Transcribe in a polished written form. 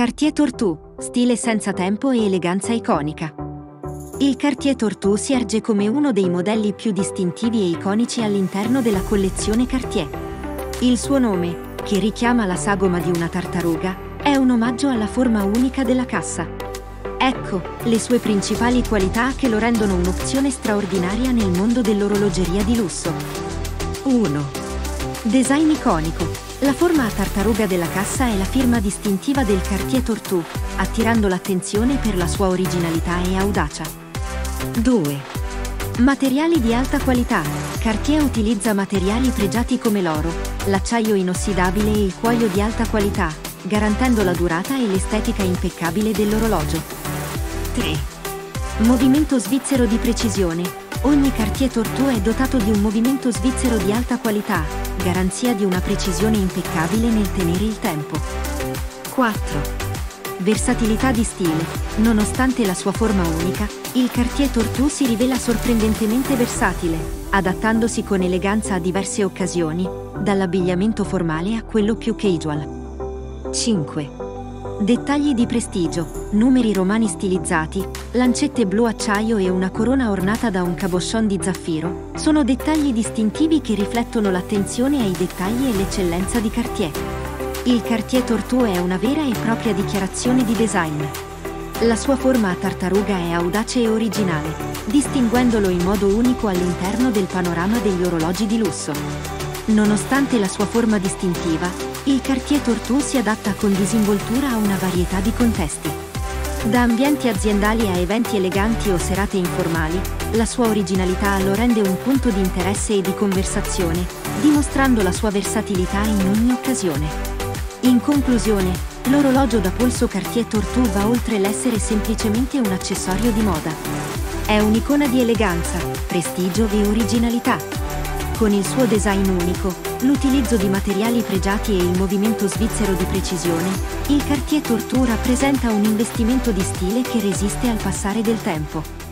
Cartier Tortue, stile senza tempo e eleganza iconica. Il Cartier Tortue si erge come uno dei modelli più distintivi e iconici all'interno della collezione Cartier. Il suo nome, che richiama la sagoma di una tartaruga, è un omaggio alla forma unica della cassa. Ecco le sue principali qualità che lo rendono un'opzione straordinaria nel mondo dell'orologeria di lusso. 1. Design iconico. La forma a tartaruga della cassa è la firma distintiva del Cartier Tortue, attirando l'attenzione per la sua originalità e audacia. 2. Materiali di alta qualità. Cartier utilizza materiali pregiati come l'oro, l'acciaio inossidabile e il cuoio di alta qualità, garantendo la durata e l'estetica impeccabile dell'orologio. 3. Movimento svizzero di precisione. Ogni Cartier Tortue è dotato di un movimento svizzero di alta qualità, garanzia di una precisione impeccabile nel tenere il tempo. 4. Versatilità di stile. Nonostante la sua forma unica, il Cartier Tortue si rivela sorprendentemente versatile, adattandosi con eleganza a diverse occasioni, dall'abbigliamento formale a quello più casual. 5. Dettagli di prestigio, numeri romani stilizzati, lancette blu acciaio e una corona ornata da un cabochon di zaffiro, sono dettagli distintivi che riflettono l'attenzione ai dettagli e l'eccellenza di Cartier. Il Cartier Tortue è una vera e propria dichiarazione di design. La sua forma a tartaruga è audace e originale, distinguendolo in modo unico all'interno del panorama degli orologi di lusso. Nonostante la sua forma distintiva, il Cartier Tortue si adatta con disinvoltura a una varietà di contesti. Da ambienti aziendali a eventi eleganti o serate informali, la sua originalità lo rende un punto di interesse e di conversazione, dimostrando la sua versatilità in ogni occasione. In conclusione, l'orologio da polso Cartier Tortue va oltre l'essere semplicemente un accessorio di moda. È un'icona di eleganza, prestigio e originalità. Con il suo design unico, l'utilizzo di materiali pregiati e il movimento svizzero di precisione, il Cartier Tortue rappresenta un investimento di stile che resiste al passare del tempo.